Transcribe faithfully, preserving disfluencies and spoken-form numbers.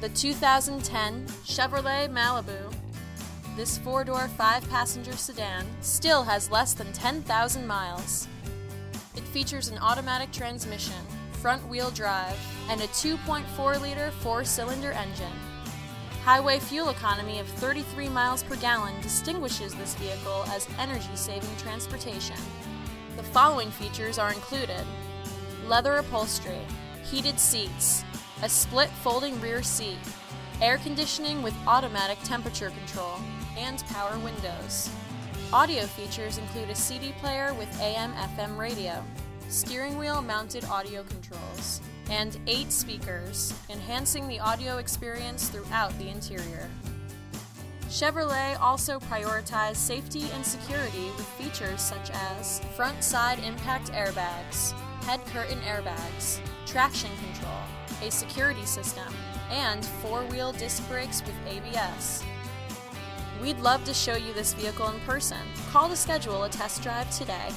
the two thousand ten Chevrolet Malibu. This four-door, five-passenger sedan still has less than ten thousand miles. It features an automatic transmission, front-wheel drive, and a two point four liter four-cylinder engine. Highway fuel economy of thirty-three miles per gallon distinguishes this vehicle as energy-saving transportation. The following features are included: leather upholstery, heated seats, a split folding rear seat, air conditioning with automatic temperature control, and power windows. Audio features include a C D player with A M F M radio, steering wheel mounted audio controls, and eight speakers, enhancing the audio experience throughout the interior. Chevrolet also prioritized safety and security with features such as front side impact airbags, head curtain airbags, traction control, a security system, and four-wheel disc brakes with A B S. We'd love to show you this vehicle in person. Call to schedule a test drive today.